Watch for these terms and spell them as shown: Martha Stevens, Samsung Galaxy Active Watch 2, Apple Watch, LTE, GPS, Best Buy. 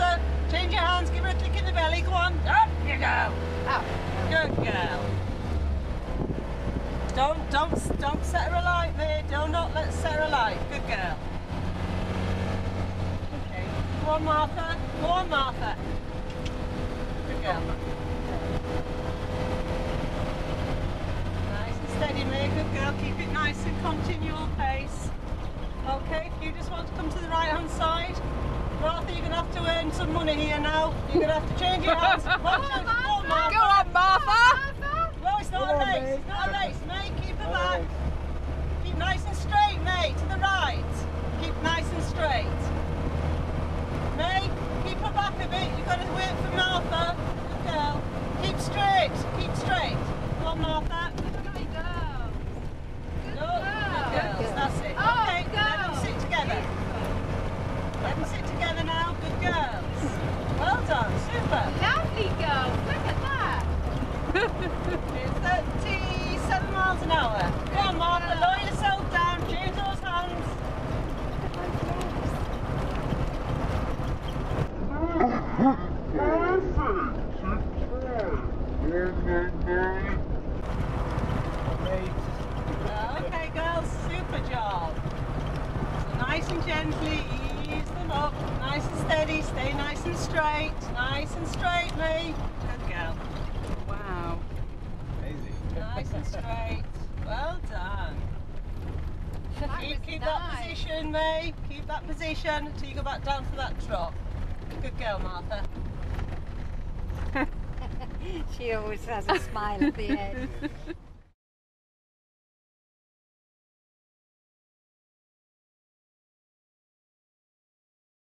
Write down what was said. Martha, change your hands, give her a kick in the belly, go on, up you go, up, good girl. Don't set her alight, mate, let's set her alight, good girl. Okay, go on Martha, go on Martha, good girl. Nice and steady, mate, good girl, keep it nice and continual pace. Okay, if you just want to come to the right hand side, Martha, you're going to have to earn some money here now. You're going to have to change your hands. Go on, Martha. Go on, Martha. No, it's not a race. It's not a race, mate. Keep her back. Keep nice and straight, mate. To the right. Keep nice and straight. Mate, keep her back a bit. You've got to wait for Martha. Good girl. Keep straight. Keep straight. Go on, Martha. Look at me go. Good girl. That's it. Okay, let them sit together. Let them sit together now, good girls. Well done, super. Lovely girls, look at that. It's 37 miles an hour. Go on Martha, lower yourself down, change those hands. Okay girls, super job. So nice and gently, ease them up, nice and steady, stay nice and straight, Lee. Good girl. Wow. Amazing. Nice and straight. Well done. Keep that position, Lee. Keep that position until you go back down for that drop. Good girl, Martha. She always has a smile at the end.